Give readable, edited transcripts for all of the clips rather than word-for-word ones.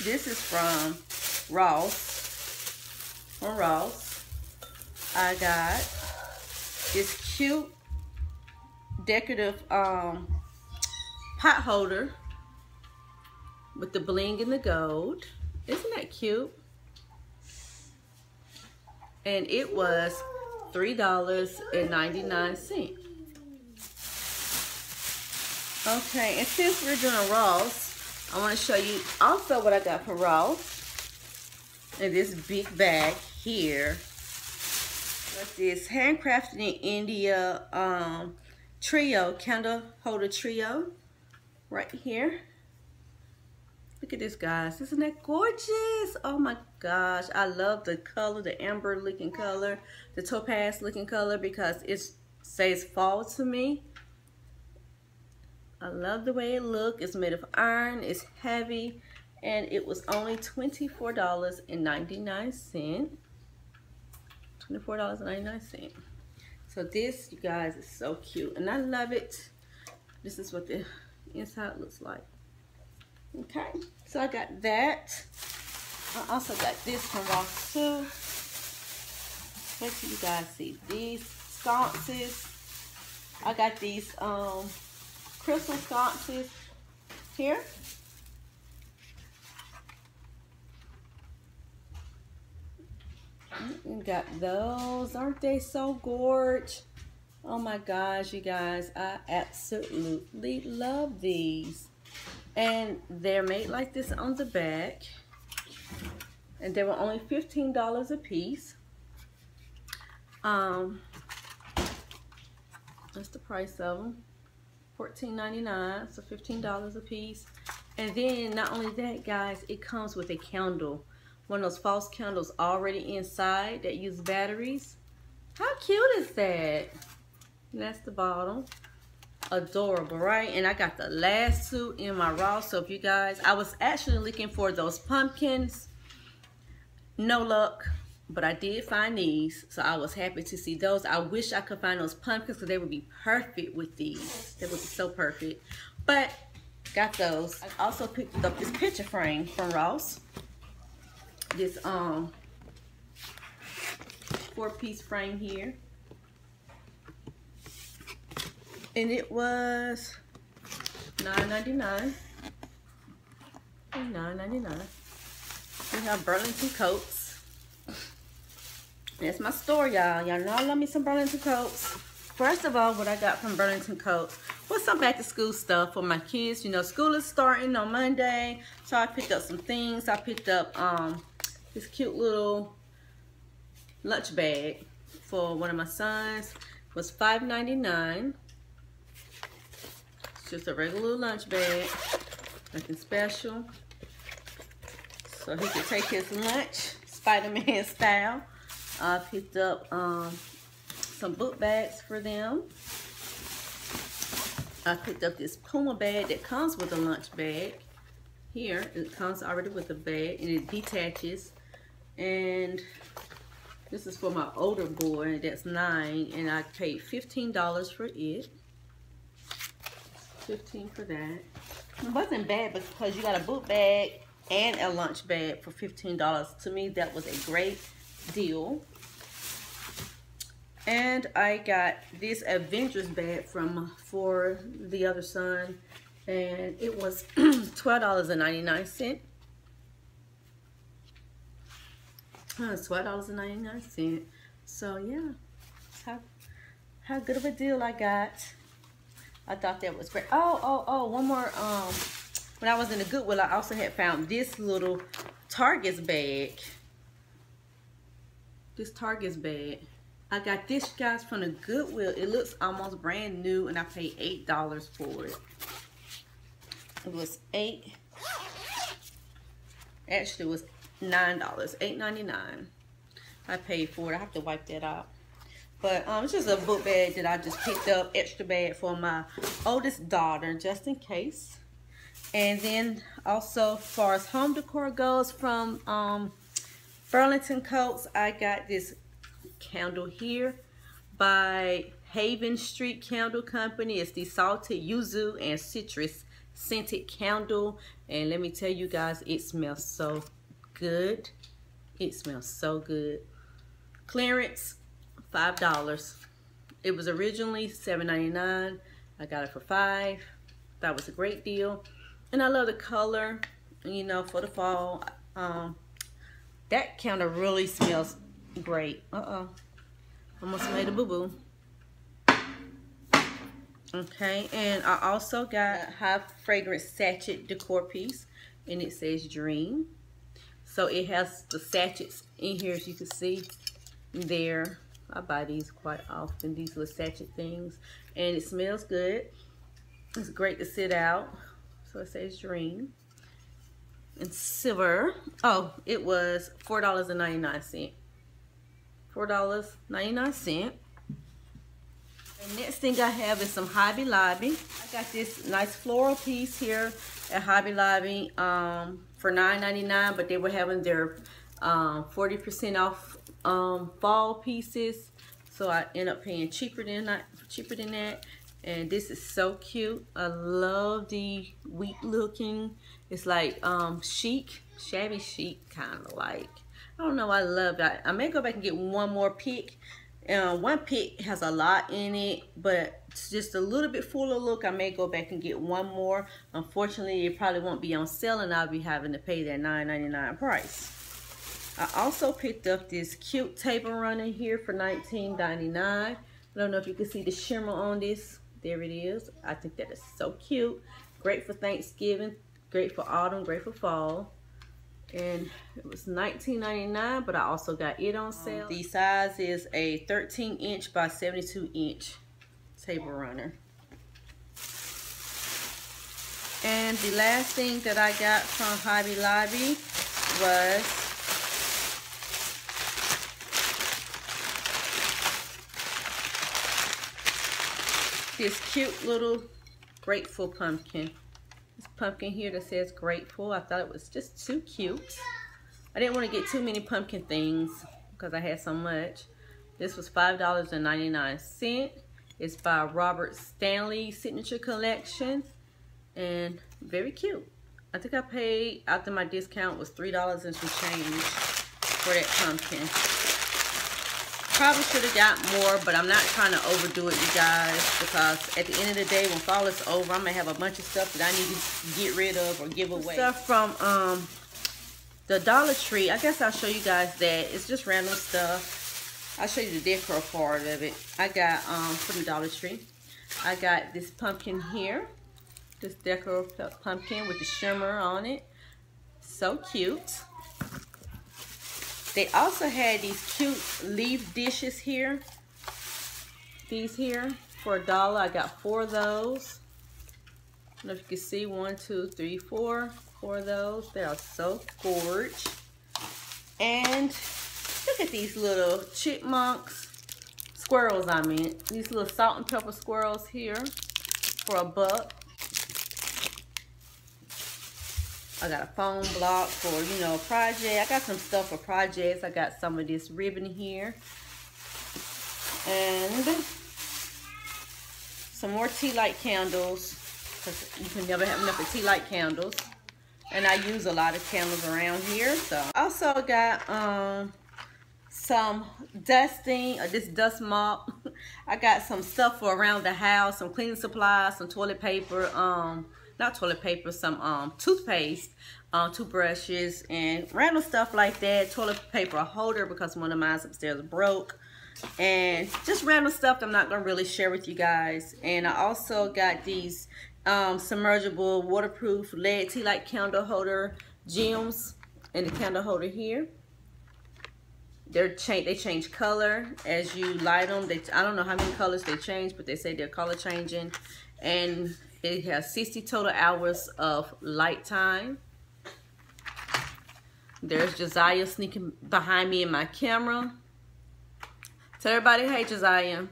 This is from Ross. From Ross. I got this cute decorative pot holder with the bling and the gold. Isn't that cute? And it was $3.99. Okay, and since we're doing Ross, I want to show you also what I got for Ross in this big bag here. What's this? Handcrafted in India trio, candle holder trio, right here. Look at this, guys. Isn't that gorgeous? Oh my gosh, I love the color, the amber looking color, the topaz looking color, because it says fall to me. I love the way it looks. It's made of iron, it's heavy, and it was only $24.99. $24.99. So this, you guys, is so cute, and I love it. This is what the inside looks like. Okay, so I got that. I also got this from Ross too. Wait till you guys see these sconces. I got these crystal sconces here. We got those. Aren't they so gorgeous? Oh my gosh, you guys, I absolutely love these. And they're made like this on the back, and they were only $15 a piece. That's the price of them, $14.99, so $15 a piece. And then not only that, guys, it comes with a candle, one of those false candles already inside that use batteries. How cute is that? And that's the bottom. Adorable, right? And I got the last two in my Ross. So if you guys, I was actually looking for those pumpkins, no luck, but I did find these, so I was happy to see those. I wish I could find those pumpkins because they would be perfect with these. They would be so perfect, but got those. I also picked up this picture frame from Ross, this 4-piece frame here. And it was $9.99. $9.99. We have Burlington Coats. That's my store, y'all. Y'all know I love me some Burlington Coats. First of all, what I got from Burlington Coats was some back-to-school stuff for my kids. You know, school is starting on Monday, so I picked up some things. I picked up this cute little lunch bag for one of my sons. It was $5.99. Just a regular lunch bag, nothing special, so he could take his lunch Spider-Man style. I picked up some book bags for them. I picked up this Puma bag that comes with a lunch bag. Here it comes already with a bag, and it detaches, and this is for my older boy that's 9, and I paid $15 for it. $15 for that. It wasn't bad, because you got a book bag and a lunch bag for $15. To me, that was a great deal. And I got this Avengers bag for the other son, and it was $12.99. $12.99. So yeah, how good of a deal I got. I thought that was great. Oh, one more. When I was in the Goodwill, I also had found this little Target's bag. This Target's bag. I got this, guys, from the Goodwill. It looks almost brand new, and I paid $8 for it. It was $8. Actually, it was $9. $8.99. I paid for it. I have to wipe that out. But it's just a book bag that I just picked up, extra bag for my oldest daughter, just in case. And then also, as far as home decor goes, from Burlington Coats, I got this candle here by Haven Street Candle Company. It's the salted yuzu and citrus scented candle, and let me tell you guys, it smells so good. It smells so good. Clearance, $5. It was originally $7.99. I got it for $5. That was a great deal, and I love the color, you know, for the fall. That counter really smells great. Almost made a boo-boo. Okay, and I also got high fragrance sachet decor piece, and it says Dream. So it has the sachets in here, as you can see there. I buy these quite often, these little sachet things, and it smells good. It's great to sit out. So it says Dream. And silver. Oh, it was $4.99. $4.99. And next thing I have is some Hobby Lobby. I got this nice floral piece here at Hobby Lobby for $9.99, but they were having their 40% off fall pieces, so I end up paying cheaper than that. And this is so cute. I love the wheat looking. It's like chic, shabby chic, kind of like. I don't know. I love that. I may go back and get one more pick. One pick has a lot in it, but it's just a little bit fuller look. I may go back and get one more. Unfortunately, it probably won't be on sale, and I'll be having to pay that $9.99 price. I also picked up this cute table runner here for $19.99. I don't know if you can see the shimmer on this. There it is. I think that is so cute. Great for Thanksgiving, great for autumn, great for fall. And it was $19.99, but I also got it on sale. The size is a 13-inch by 72-inch table runner. And the last thing that I got from Hobby Lobby was this cute little grateful pumpkin. This pumpkin here that says grateful. I thought it was just too cute. I didn't want to get too many pumpkin things because I had so much. This was $5.99. It's by Robert Stanley Signature Collection, and very cute. I think I paid, after my discount, was $3 and some change for that pumpkin. Probably should have got more, but I'm not trying to overdo it, you guys, because at the end of the day, when fall is over, I'm gonna have a bunch of stuff that I need to get rid of or give away. Stuff from the Dollar Tree. I guess I'll show you guys that. It's just random stuff. I'll show you the decor part of it. I got from the Dollar Tree, I got this pumpkin here, this decor pumpkin with the shimmer on it. So cute. They also had these cute leaf dishes here. These here for $1. I got 4 of those. I don't know if you can see, 4 of those. They are so gorgeous. And look at these little chipmunks, squirrels I mean. These little salt and pepper squirrels here for $1. I got a foam block for, you know, project. I got some stuff for projects. I got some of this ribbon here. And some more tea light candles, because you can never have enough of tea light candles. And I use a lot of candles around here. So I also got some dusting, or this dust mop. I got some stuff for around the house, some cleaning supplies, some toilet paper, not toilet paper, some toothpaste, toothbrushes, and random stuff like that. Toilet paper holder, because one of mine's upstairs broke. And just random stuff that I'm not gonna really share with you guys. And I also got these submergible, waterproof, LED tea light candle holder gems, and the candle holder here. They change color as you light them. I don't know how many colors they change, but they say they're color changing. And it has 60 total hours of light time. There's Josiah sneaking behind me in my camera. Tell everybody, hey, Josiah.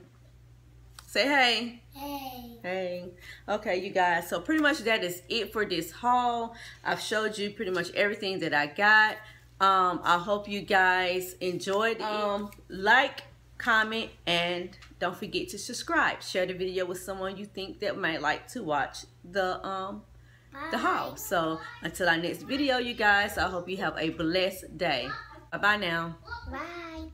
Say hey. Hey. Hey. Okay, you guys. So pretty much that is it for this haul. I've showed you pretty much everything that I got. I hope you guys enjoyed it. Like, comment, and don't forget to subscribe. Share the video with someone you think that might like to watch the the haul. So until our next video, you guys, I hope you have a blessed day. Bye-bye now. Bye.